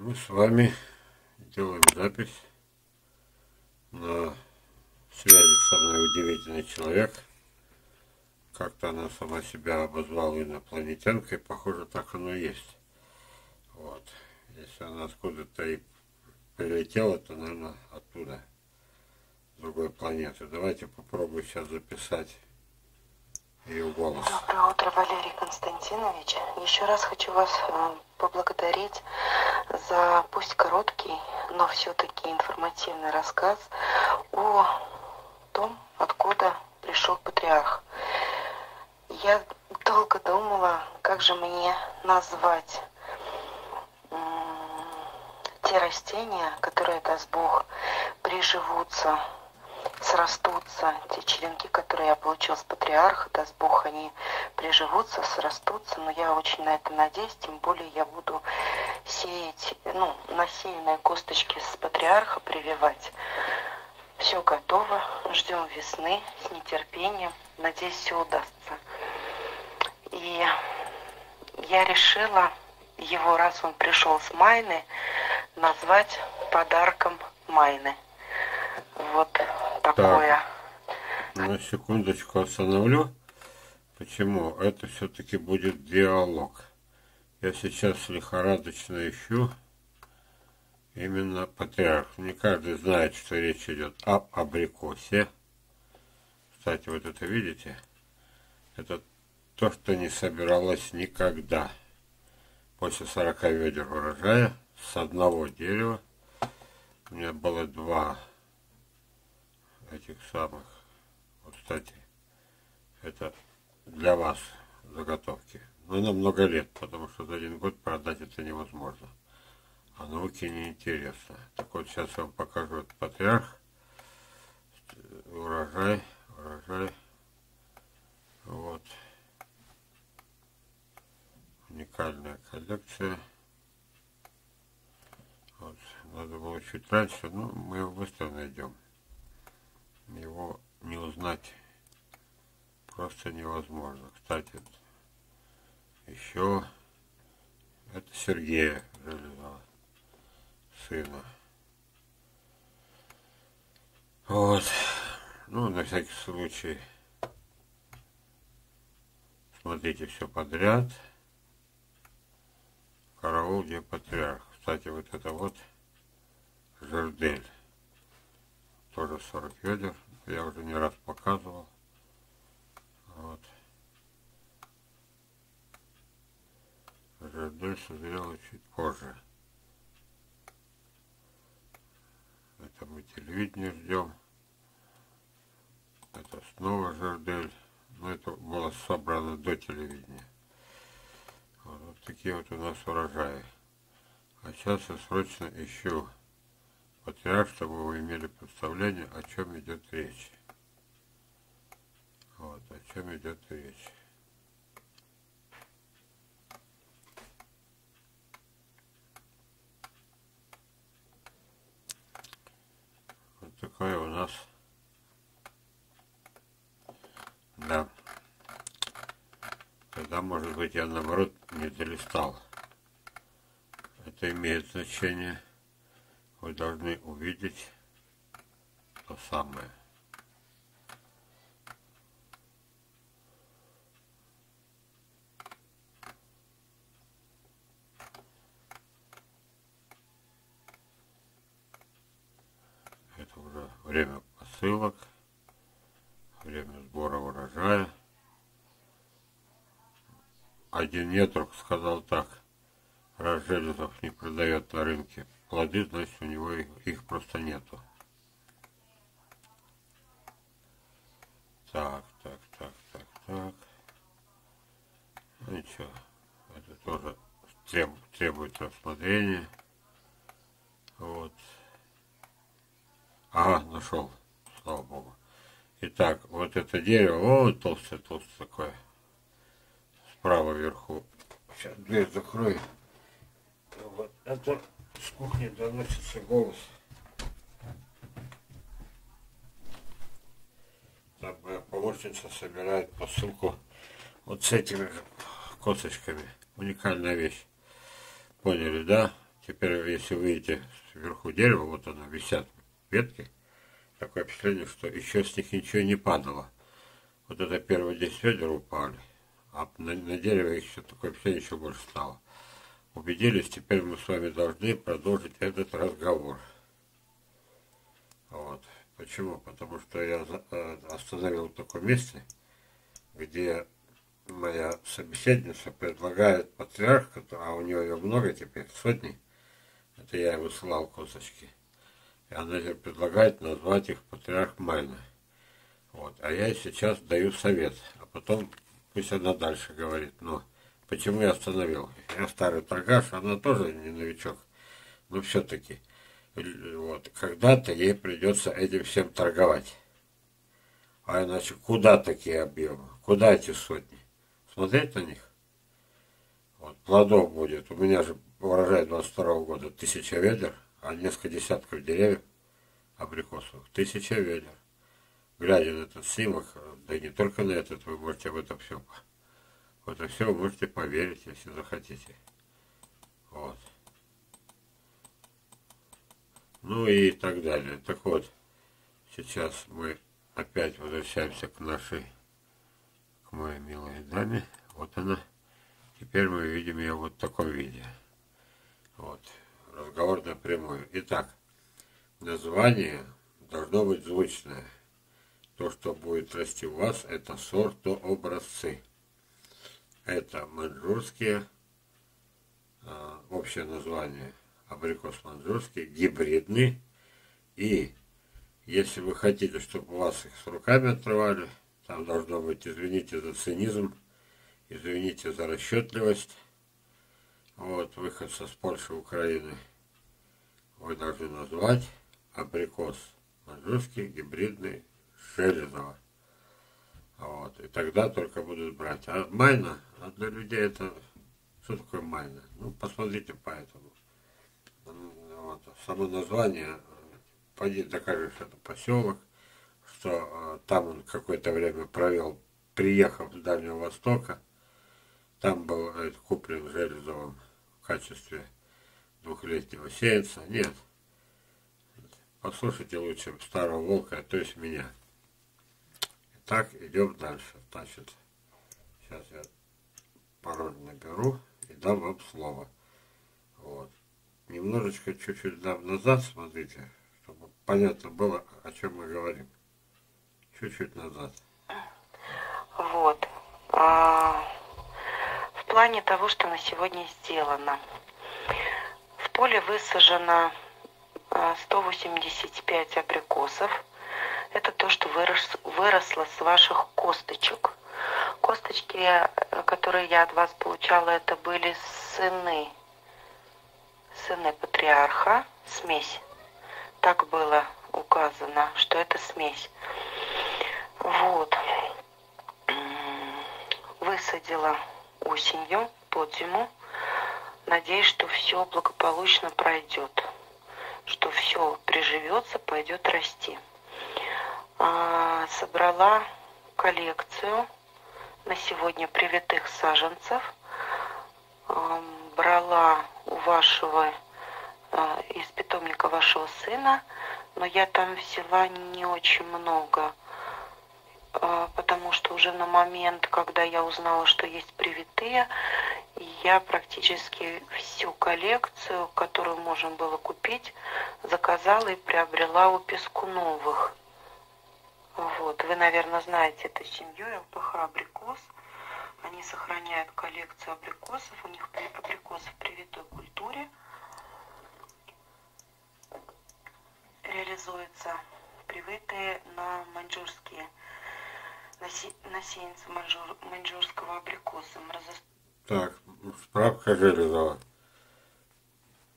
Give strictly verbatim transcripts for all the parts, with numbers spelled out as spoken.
мы с вами делаем запись. На связи со мной удивительный человек. Как-то она сама себя обозвала инопланетянкой, похоже, так оно и есть. Вот. Если она откуда-то и прилетела, то, наверное, оттуда, с другой планеты. Давайте попробую сейчас записать ее голос. Доброе утро, Валерий Константинович. Еще раз хочу вас поблагодарить за, пусть короткий, но все-таки информативный рассказ о том, откуда пришел Патриарх. Я долго думала, как же мне назвать те растения, которые даст Бог, приживутся, срастутся, те черенки, которые я получила с Патриарха, даст Бог, они приживутся, срастутся, но я очень на это надеюсь, тем более я буду сеять, ну, насеянные косточки с Патриарха прививать. Все готово, ждем весны с нетерпением, надеюсь, все удастся. И я решила его, раз он пришел с Майны, назвать подарком Майны. Вот такое. Так, на секундочку остановлю. Почему? Это все-таки будет диалог. Я сейчас лихорадочно ищу именно Патриарх. Не каждый знает, что речь идет об абрикосе. Кстати, вот это видите? Это то, что не собиралось никогда. После сорока ведер урожая с одного дерева у меня было два этих самых. Вот, кстати, это для вас заготовки. Но на много лет, потому что за один год продать это невозможно. А науке неинтересно. Так вот, сейчас я вам покажу этот Патриарх. Урожай, урожай. Вот. Уникальная коллекция. Вот. Надо было чуть раньше, но мы его быстро найдем. Его не узнать просто невозможно. Кстати, еще это Сергея Железного, сына. Вот. Ну, на всякий случай смотрите все подряд. Караул, где Патриарх. Кстати, вот это вот Жердель. Тоже сорок ведер. Я уже не раз показывал. Вот. Жердель созрела чуть позже. Это мы телевидение ждем. Это снова Жердель. Но это было собрано до телевидения. Вот, вот такие вот у нас урожаи. А сейчас я срочно ищу Патриарх, чтобы вы имели представление, о чем идет речь. Вот, о чем идет речь. Вот такое у нас. Да. Тогда, может быть, я наоборот не долистал. Это имеет значение. Вы должны увидеть то самое. Это уже время посылок, время сбора урожая. Один нетрог сказал так: раз Железов не продает на рынке плоды, значит, у него их, их просто нету. Так, так, так, так, так. Ну ничего, это тоже треб, требует рассмотрения. Вот. Ага, нашел, слава богу. Итак, вот это дерево, о, толстое, толстое такое. Справа вверху. Сейчас дверь закрою. Вот это... С кухни доносится голос. Там моя помощница собирает посылку вот с этими косточками. Уникальная вещь. Поняли, да? Теперь, если вы видите сверху дерева, вот оно, висят ветки. Такое впечатление, что еще с них ничего не падало. Вот это первые десять ведер упали. А на, на дерево еще такое впечатление еще больше стало. Убедились, теперь мы с вами должны продолжить этот разговор. Вот. Почему? Потому что я остановил такое место, где моя собеседница предлагает патриарх, а у нее ее много теперь, сотни. Это я ей высылал косточки. И она предлагает назвать их патриарх Майна. Вот. А я сейчас даю совет, а потом пусть она дальше говорит. Но почему я остановил? Я старый торгаш, она тоже не новичок, но все-таки. Вот, когда-то ей придется этим всем торговать. А иначе куда такие объемы? Куда эти сотни? Смотреть на них? Вот, плодов будет. У меня же урожай двадцать второго года тысяча ведер, а несколько десятков деревьев абрикосовых. Тысяча ведер. Глядя на этот снимок, да и не только на этот, вы можете в это все, в это все вы можете поверить, если захотите. Вот. Ну и так далее. Так вот, сейчас мы опять возвращаемся к нашей, к моей милой даме. Вот она. Теперь мы видим ее вот в таком виде. Вот. Разговор напрямую. Итак, название должно быть звучное. То, что будет расти у вас, это сортообразцы. Это маньчжурские, э, общее название. Абрикос маньчжурский, гибридный. И если вы хотите, чтобы вас их с руками отрывали, там должно быть, извините за цинизм, извините за расчетливость. Вот, выходца с Польши, Украины. Вы должны назвать абрикос маньчжурский, гибридный, Железова. Вот, и тогда только будут брать. А майна, а для людей это... Что такое майна? Ну, посмотрите по этому. Вот, само название, пойди докажи, что это поселок, что э, там он какое-то время провел, приехав с Дальнего Востока, там был э, куплен Железовым в качестве двухлетнего сеянца. Нет, послушайте лучше старого волка, то есть меня. Итак, идем дальше. Значит, сейчас я пароль наберу и дам вам слово. Вот. Немножечко, чуть-чуть дам назад, смотрите, чтобы понятно было, о чем мы говорим. Чуть-чуть назад. Вот. А, в плане того, что на сегодня сделано. В поле высажено сто восемьдесят пять абрикосов. Это то, что вырос, выросло с ваших косточек. Косточки, которые я от вас получала, это были сыны. Сыны патриарха, смесь. Так было указано, что это смесь. Вот. Высадила осенью, под зиму. Надеюсь, что все благополучно пройдет. Что все приживется, пойдет расти. А, собрала коллекцию на сегодня привитых саженцев. А, брала у вашего, э, из питомника вашего сына, но я там взяла не очень много, э, потому что уже на момент, когда я узнала, что есть привитые, я практически всю коллекцию, которую можно было купить, заказала и приобрела у Пескуновых. Вот, вы, наверное, знаете эту семью, ЛПХ абрикос. Они сохраняют коллекцию абрикосов, у них абрикосы в привитой культуре. Реализуются привитые на маньчжурские, на сеянцы маньчжур, маньчжурского абрикоса. Разо... Так, справка Железова.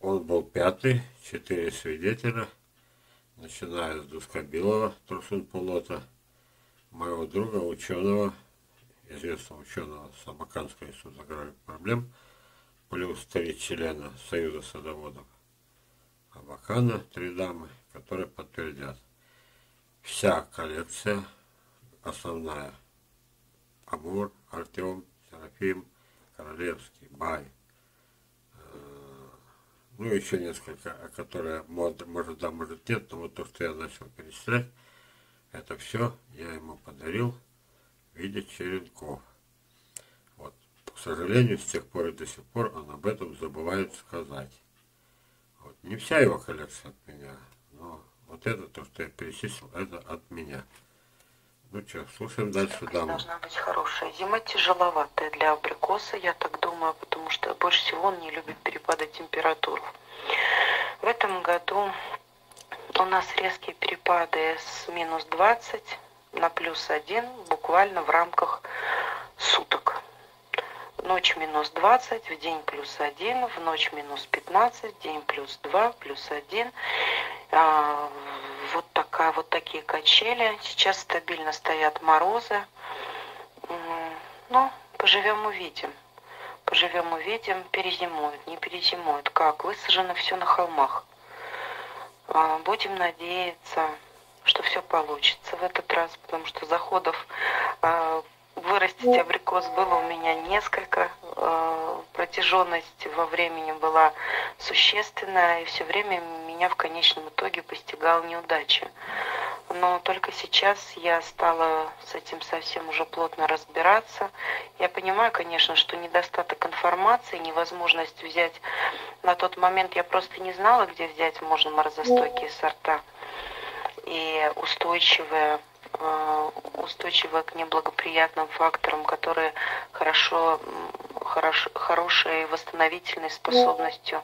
Он был пятый, четыре свидетеля, начиная с Дускобилова, Трушин полота, моего друга, ученого, известного ученого с Абаканской институт аграрных проблем, плюс три члена Союза садоводов Абакана, три дамы, которые подтвердят. Вся коллекция, основная, Амур, Артём, Серафим, Королевский, Бай, э, ну еще несколько, которые, может, может да, может нет, но вот то, что я начал перечислять, это все я ему подарил в виде черенков. Вот. К сожалению, с тех пор и до сих пор он об этом забывает сказать. Вот. Не вся его коллекция от меня, но вот это то, что я перечислил, это от меня. Ну что, слушаем дальше даму. Должна быть хорошая. Зима тяжеловатая для абрикоса, я так думаю, потому что больше всего он не любит перепады температур. В этом году у нас резкие перепады с минус двадцати на плюс один буквально в рамках суток. Ночь минус двадцать, в день плюс один, в ночь минус пятнадцать, в день плюс два, плюс один. А, вот такая, вот такие качели. Сейчас стабильно стоят морозы. Ну, поживем увидим. Поживем увидим, перезимуют, не перезимуют. Как? Высажено все на холмах. А, будем надеяться, что все получится в этот раз, потому что заходов а, вырастить абрикос было у меня несколько. Протяженность во времени была существенная, и все время меня в конечном итоге постигала неудача. Но только сейчас я стала с этим совсем уже плотно разбираться. Я понимаю, конечно, что недостаток информации, невозможность взять... На тот момент я просто не знала, где взять можно морозостойкие сорта и устойчивые... устойчивая к неблагоприятным факторам, которые хорошо, хорош, хорошей восстановительной способностью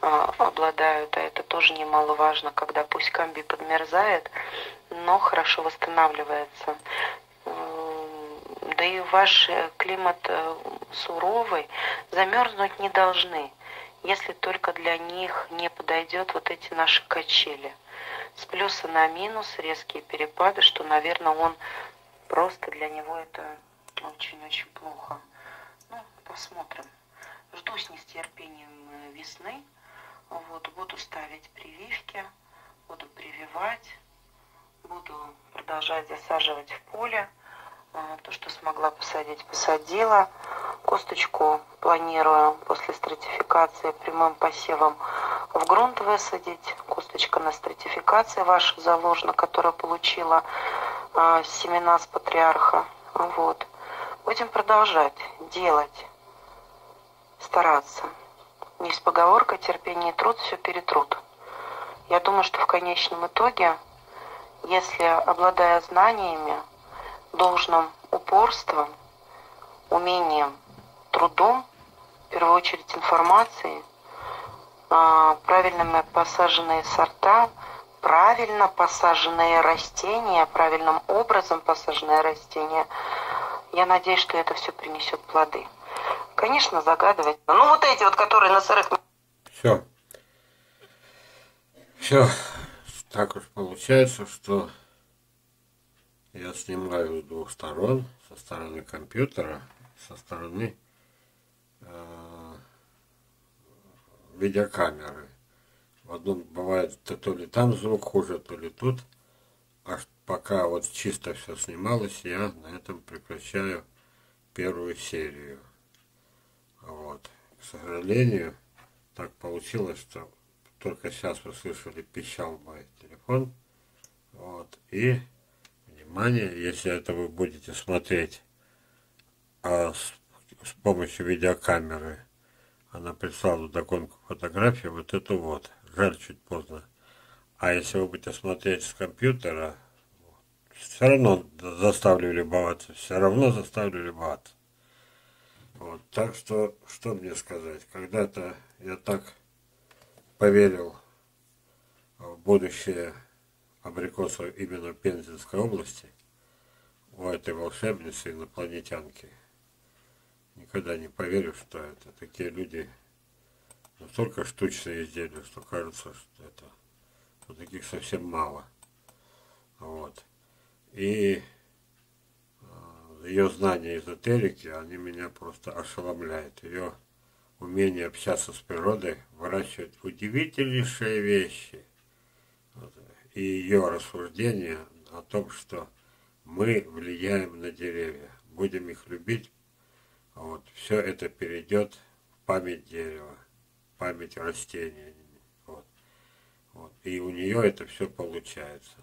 э, обладают. А это тоже немаловажно, когда пусть камбий подмерзает, но хорошо восстанавливается. Да и ваш климат суровый, замерзнуть не должны, если только для них не подойдет вот эти наши качели. С плюса на минус резкие перепады, что, наверное, он просто для него это очень-очень плохо. Ну, посмотрим. Жду с нестерпением весны. Вот, буду ставить прививки, буду прививать, буду продолжать засаживать в поле. То, что смогла посадить, посадила. Косточку планирую после стратификации прямым посевом в грунт высадить. Косточка на стратификации ваша заложена, которая получила э, семена с патриарха. Вот. Будем продолжать делать, стараться. Не с поговоркой терпение и труд, все перетрут. Я думаю, что в конечном итоге, если обладая знаниями, должным упорством, умением, трудом, в первую очередь информацией, правильными посаженные сорта, правильно посаженные растения, правильным образом посаженные растения. Я надеюсь, что это все принесет плоды. Конечно, загадывать. Ну вот эти вот, которые на сырых... Все. Все. Так уж получается, что я снимаю с двух сторон. Со стороны компьютера, со стороны... Э видеокамеры. В одном бывает то, то ли там звук хуже, то ли тут. А пока вот чисто все снималось, я на этом прекращаю первую серию. Вот. К сожалению, так получилось, что только сейчас вы слышали, пищал мой телефон. Вот. И, внимание, если это вы будете смотреть а с, с помощью видеокамеры, она прислала догонку фотографии, вот эту вот. Жаль, чуть поздно. А если вы будете смотреть с компьютера, все равно заставлю любоваться. Все равно заставлю любоваться. Вот. Так что, что мне сказать. Когда-то я так поверил в будущее абрикосов именно в Пензенской области, у этой волшебницы инопланетянки. Никогда не поверю, что это такие люди настолько штучные изделия, что кажется, что это вот таких совсем мало. Вот. И э, ее знания эзотерики, они меня просто ошеломляют. Ее умение общаться с природой, выращивать удивительнейшие вещи. Вот. И ее рассуждение о том, что мы влияем на деревья, будем их любить. Вот, все это перейдет в память дерева, в память растения. Вот. Вот. И у нее это все получается.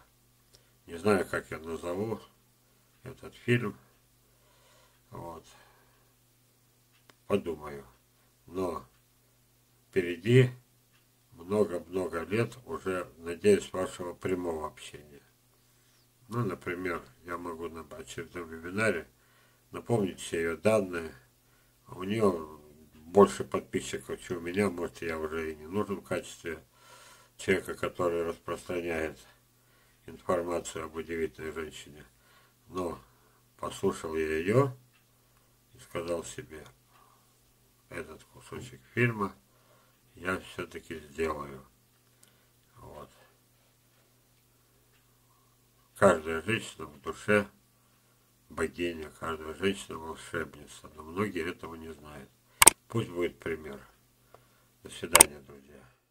Не знаю, как я назову этот фильм. Вот. Подумаю. Но впереди много-много лет уже, надеюсь, вашего прямого общения. Ну, например, я могу на очередном вебинаре напомнить все ее данные. У нее больше подписчиков, чем у меня. Может, я уже и не нужен в качестве человека, который распространяет информацию об удивительной женщине. Но послушал я ее и сказал себе: этот кусочек фильма я все-таки сделаю. Вот. Каждая женщина в душе богиня, каждая женщина волшебница, но многие этого не знают. Пусть будет пример. До свидания, друзья.